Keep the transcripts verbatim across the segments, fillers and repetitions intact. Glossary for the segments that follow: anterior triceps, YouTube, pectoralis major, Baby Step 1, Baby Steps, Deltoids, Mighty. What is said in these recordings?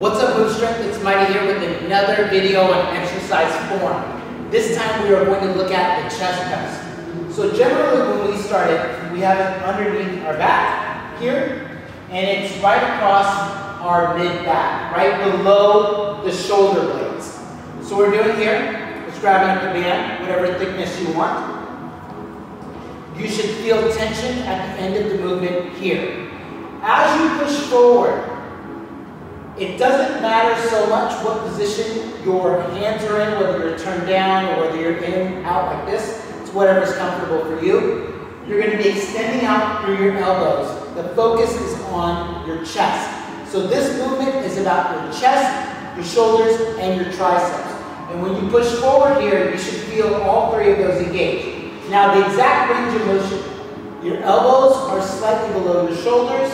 What's up, Bootstrap? It's Mighty here with another video on exercise form. This time we are going to look at the chest press. So generally when we start it, we have it underneath our back here, and it's right across our mid-back, right below the shoulder blades. So we're doing here, just grabbing up the band, whatever thickness you want. You should feel tension at the end of the movement here. As you push forward, it doesn't matter so much what position your hands are in, whether you're turned down or whether you're in, out like this. It's whatever's comfortable for you. You're going to be extending out through your elbows. The focus is on your chest. So this movement is about your chest, your shoulders, and your triceps. And when you push forward here, you should feel all three of those engaged. Now the exact range of motion, your elbows are slightly below your shoulders.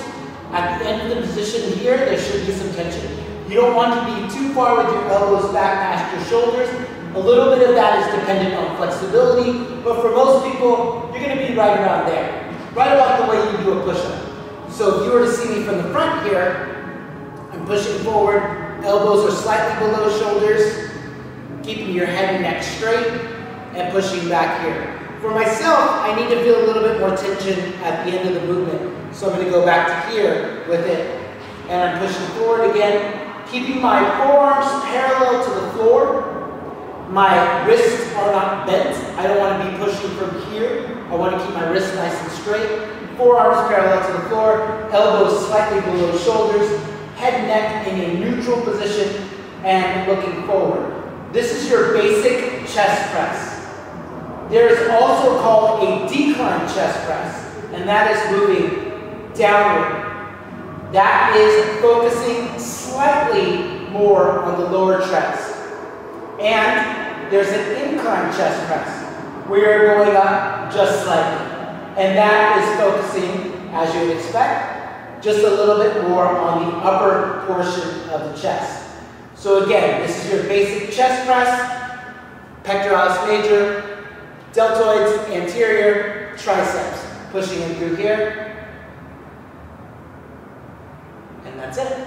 At the end of the position here, there should be some tension. You don't want to be too far with your elbows back past your shoulders. A little bit of that is dependent on flexibility, but for most people, you're going to be right around there. Right about the way you do a push-up. So if you were to see me from the front here, I'm pushing forward, elbows are slightly below shoulders, keeping your head and neck straight, and pushing back here. For myself, I need to feel a little bit more tension at the end of the movement. So I'm going to go back to here with it. And I'm pushing forward again, keeping my forearms parallel to the floor. My wrists are not bent. I don't want to be pushing from here. I want to keep my wrists nice and straight. Forearms parallel to the floor, elbows slightly below shoulders, head and neck in a neutral position, and looking forward. This is your basic chest press. There is also called a decline chest press, and that is moving downward. That is focusing slightly more on the lower chest. And there's an incline chest press, where you're going up just slightly. And that is focusing, as you would expect, just a little bit more on the upper portion of the chest. So again, this is your basic chest press, pectoralis major, deltoids, anterior triceps. Pushing in through here. And that's it.